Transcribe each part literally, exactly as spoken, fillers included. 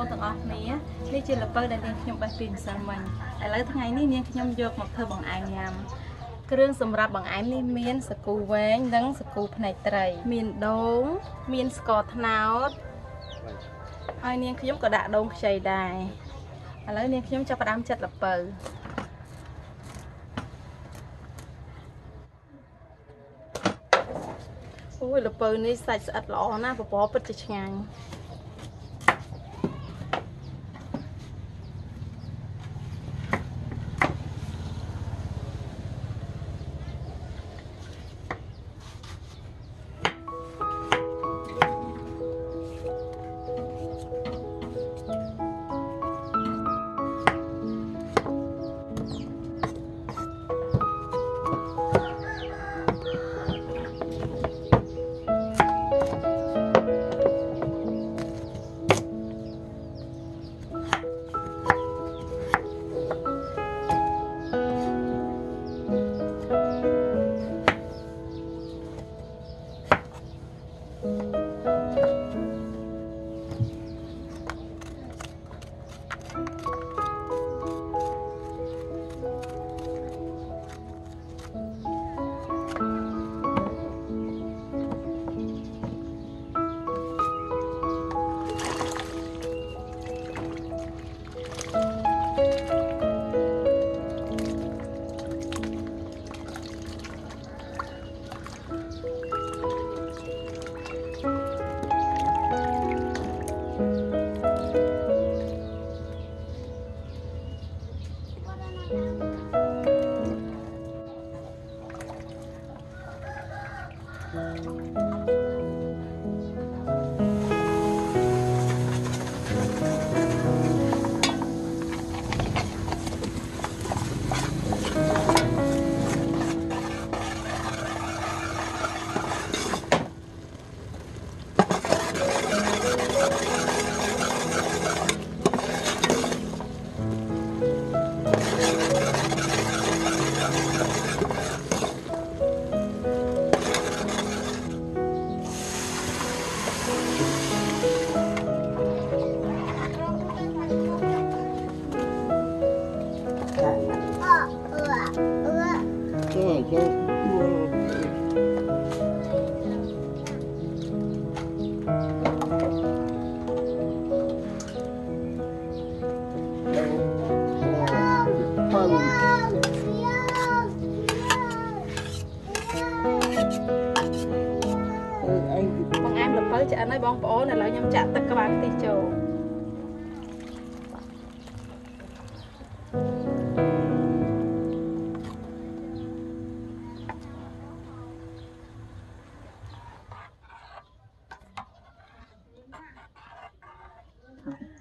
នេះជាល្ពៅដែលយើងខ្ញុំបេះពីម្សិលមិញឥឡូវថ្ងៃនេះនាងខ្ញុំយកមកធ្វើបង្អែមញ៉ាំគ្រឿងសម្រាប់បង្អែមនេះមានស្ករត្នោតហើយនាងខ្ញុំក៏ដាក់ដូងខ្ចីដែរឥឡូវនាងខ្ញុំចាប់ផ្ដើមចិតល្ពៅ Ôi là bờ này sạch sạch lọ na và bó bật cho chàng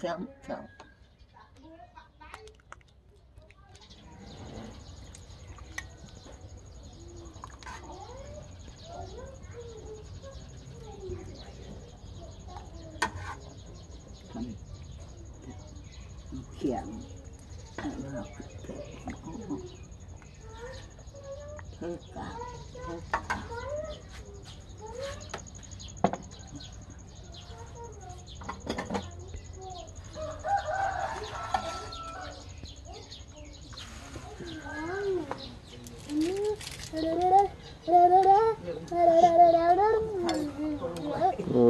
Chấm chấm chấm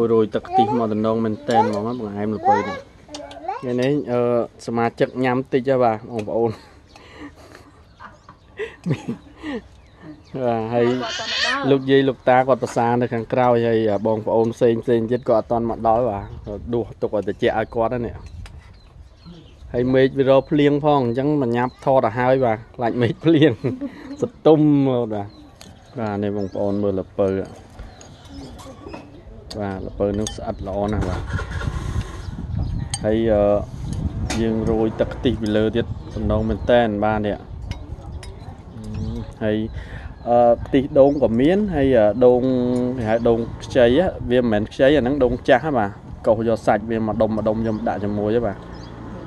rồi tật tím màu non mình tên màu mắt bằng em là quay cái này smart chất nhắm tí cho bà ông ôn và hay lúc gì lúc ta còn ta xa được hàng cao hay bông ôn xinh xinh chết có toàn mặt đói và đủ tục ở trẻ ai có đó nè hay mấy video liêng phong chẳng mà nhắm thò là hai và lạnh mấy liêng sụt tung rồi và này bông ôn mưa lập bờ và lập bờ nước sạch lọ nè và hay dương rồi tắc tì bị lơ tiết phần đông mình tên ba nè hay tì đông của miến hay đông hay đông cháy á viêm mèn cháy là nắng đông chá mà cầu cho sạch viêm mà đông mà đông cho đại cho muối chứ bà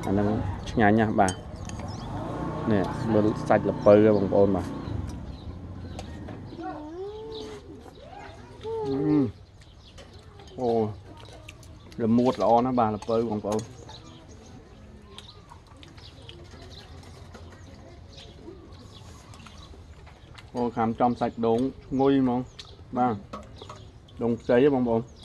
anh đang nhà nha bà nè mưa sạch lập bờ bông ôn mà Ồ, là muột là on á bà là bơi còn bầu Ôi khám trong sạch đống nguôi mà. Bà. Đống cháy á bông bông.